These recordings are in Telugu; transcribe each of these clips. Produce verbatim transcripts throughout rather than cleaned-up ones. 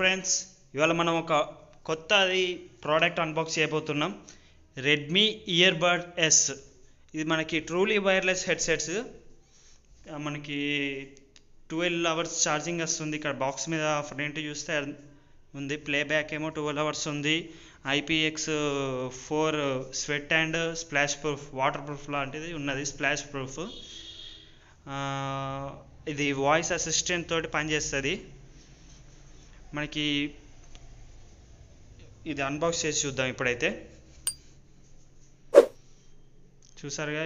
ఫ్రెండ్స్ ఇవాళ మనం ఒక కొత్త ప్రోడక్ట్ అన్బాక్స్ చేయబోతున్నాం. Redmi earbud yes. ఇది మనకి ట్రూలీ వైర్లెస్ హెడ్సెట్స్. మనకి ట్వెల్వ్ అవర్స్ ఛార్జింగ్ వస్తుంది. ఇక్కడ బాక్స్ మీద ఫ్రంట్ చూస్తే ఉంది. ప్లేబ్యాక్ ఏమో ట్వెల్వ్ అవర్స్ ఉంది. IPX four sweat and splash proof, water proof లాంటిది ఉన్నది. Splash proof. ఇది వాయిస్ అసిస్టెంట్ తోటి పనిచేస్తుంది. మనకి ఇది అన్బాక్స్ చేసి చూద్దాం. ఇప్పుడైతే చూసారుగా,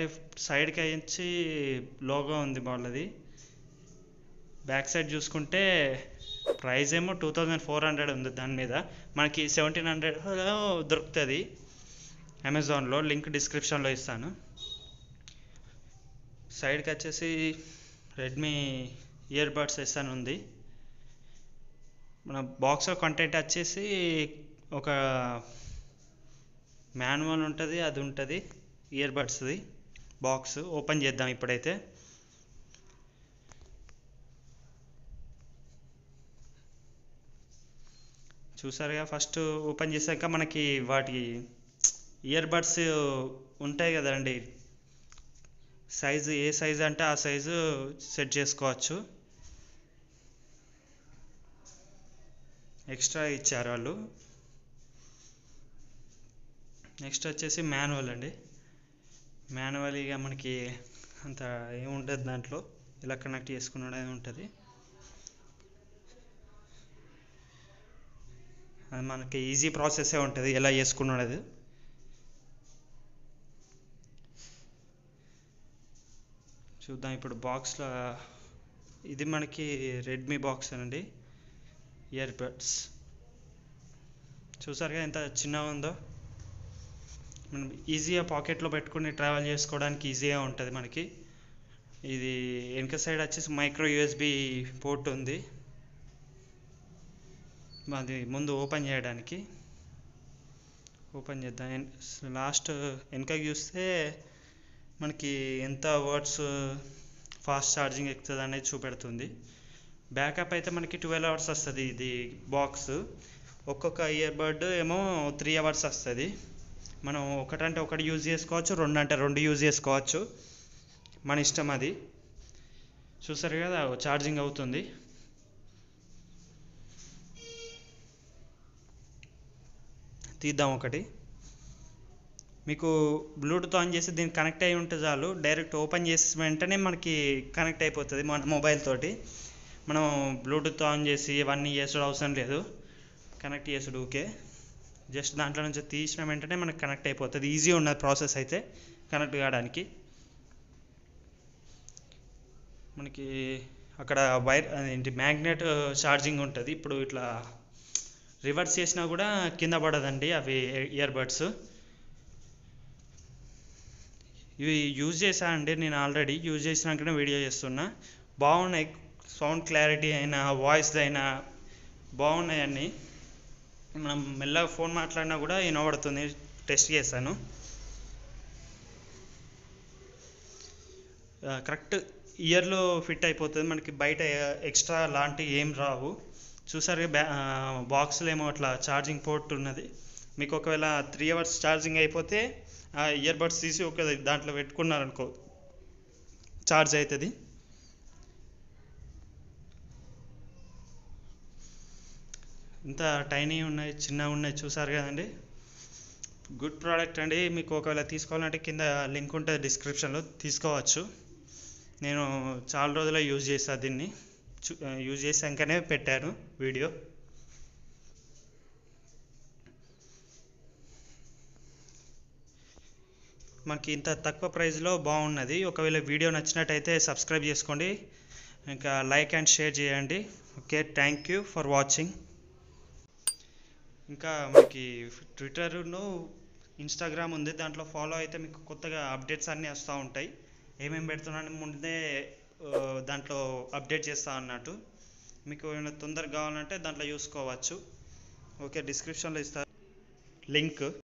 సైడ్కి అయించి లోగో ఉంది వాళ్ళది. బ్యాక్ సైడ్ చూసుకుంటే ప్రైస్ ఏమో టూ థౌజండ్ ఫోర్ హండ్రెడ్ ఉంది. దాని మీద మనకి సెవెంటీన్ హండ్రెడ్ దొరుకుతుంది అమెజాన్లో. లింక్ డిస్క్రిప్షన్లో ఇస్తాను. సైడ్కి వచ్చేసి రెడ్మీ ఇయర్బడ్స్ ఎస్ అని ఉంది. మన బాక్స్లో కంటెంట్ వచ్చేసి ఒక మాన్యువల్ ఉంటుంది, అది ఉంటుంది ఇయర్బడ్స్ది. బాక్స్ ఓపెన్ చేద్దాం ఇప్పుడైతే. చూసారుగా, ఫస్ట్ ఓపెన్ చేశాక మనకి వాటి ఇయర్బడ్స్ ఉంటాయి కదండి. సైజు ఏ సైజు అంటే ఆ సైజు సెట్ చేసుకోవచ్చు. ఎక్స్ట్రా ఇచ్చారు వాళ్ళు. నెక్స్ట్ వచ్చేసి మాన్యువల్ అండి. మాన్యువల్ ఇక మనకి అంత ఏముంటుంది, దాంట్లో ఇలా కనెక్ట్ చేసుకున్నది ఉంటుంది. అది మనకి ఈజీ ప్రాసెసే ఉంటుంది ఎలా చేసుకున్నది. చూద్దాం ఇప్పుడు బాక్స్లో. ఇది మనకి రెడ్మీ బాక్స్ అండి, ఇయర్బడ్స్. చూసారుగా ఎంత చిన్నగా ఉందో. మనం ఈజీగా పాకెట్లో పెట్టుకుని ట్రావెల్ చేసుకోవడానికి ఈజీగా ఉంటుంది మనకి. ఇది వెనక సైడ్ వచ్చేసి మైక్రో యూఎస్బి పోర్ట్ ఉంది, అది ముందు ఓపెన్ చేయడానికి. ఓపెన్ చేద్దాం. లాస్ట్ వెనకకి చూస్తే మనకి ఎంత వాట్స్ ఫాస్ట్ ఛార్జింగ్ ఎక్కుతుంది అనేది చూపెడుతుంది. బ్యాకప్ అయితే మనకి ట్వెల్వ్ అవర్స్ వస్తుంది ఇది బాక్స్. ఒక్కొక్క ఇయర్బడ్ ఏమో త్రీ అవర్స్ వస్తుంది. మనం ఒకటంటే ఒకటి యూజ్ చేసుకోవచ్చు, రెండు అంటే రెండు యూజ్ చేసుకోవచ్చు, మన ఇష్టం అది. చూసారు కదా, ఛార్జింగ్ అవుతుంది. తీద్దాం ఒకటి. మీకు బ్లూటూత్ ఆన్ చేసి దీన్ని కనెక్ట్ అయి ఉంటే చాలు, డైరెక్ట్ ఓపెన్ చేసి వెంటనే మనకి కనెక్ట్ అయిపోతుంది మన మొబైల్ తోటి. మనం బ్లూటూత్ ఆన్ చేసి ఇవన్నీ చేసుడు అవసరం లేదు. కనెక్ట్ చేసుడు ఓకే, జస్ట్ దాంట్లో నుంచి తీసిన వెంటనే మనకు కనెక్ట్ అయిపోతుంది. ఈజీ ఉన్నది ప్రాసెస్ అయితే కనెక్ట్ కావడానికి. మనకి అక్కడ వైర్ ఏంటి మ్యాగ్నెట్ ఛార్జింగ్ ఉంటుంది. ఇప్పుడు ఇట్లా రివర్స్ చేసినా కూడా కింద పడదండి అవి ఇయర్బడ్స్. ఇవి యూజ్ చేసా అండి నేను ఆల్రెడీ. యూజ్ చేసినాకనే వీడియో చేస్తున్నా. బాగున్నాయి, సౌండ్ క్లారిటీ అయినా వాయిస్ అయినా బాగున్నాయి అన్నీ. మనం మెల్లగా ఫోన్ మాట్లాడినా కూడా వినబడుతుంది. టెస్ట్ చేశాను. కరెక్ట్ ఇయర్లో ఫిట్ అయిపోతుంది మనకి. బయట ఎక్స్ట్రా లాంటివి ఏం రావు. చూసారు బ్యా బాక్స్లో ఏమో అట్లా ఛార్జింగ్ పోర్ట్ ఉన్నది. మీకు ఒకవేళ త్రీ అవర్స్ ఛార్జింగ్ అయిపోతే ఆ ఇయర్బడ్స్ తీసి ఒక దాంట్లో పెట్టుకున్నారనుకో ఛార్జ్ అవుతుంది. ఇంత టైనీ ఉన్నాయి, చిన్నగా ఉన్నాయి. చూసారు కదండి, గుడ్ ప్రోడక్ట్ అండి. మీకు ఒకవేళ తీసుకోవాలంటే కింద లింక్ ఉంటుంది డిస్క్రిప్షన్లో, తీసుకోవచ్చు. నేను చాలా రోజులు యూజ్ చేశాను దీన్ని. యూజ్ చేసాకనే పెట్టాను వీడియో. మనకి ఇంత తక్కువ ప్రైస్లో బాగున్నది. ఒకవేళ వీడియో నచ్చినట్టయితే సబ్స్క్రైబ్ చేసుకోండి, ఇంకా లైక్ అండ్ షేర్ చేయండి. Okay, thank you for watching. ఇంకా మనకి ట్విట్టర్ను, ఇన్స్టాగ్రామ్ ఉంది, దాంట్లో ఫాలో అయితే మీకు కొత్తగా అప్డేట్స్ అన్నీ వస్తూ ఉంటాయి. ఏమేమి పెడుతున్నాను ముందే దాంట్లో అప్డేట్ చేస్తా అన్నట్టు. మీకు ఏమైనా తొందరగా కావాలంటే దాంట్లో చూసుకోవచ్చు. ఓకే, డిస్క్రిప్షన్లో ఇస్తాను లింక్.